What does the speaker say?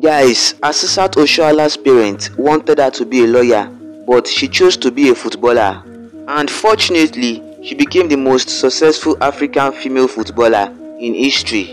Guys, Asisat Oshoala's parents wanted her to be a lawyer, but she chose to be a footballer. Unfortunately, she became the most successful African female footballer in history.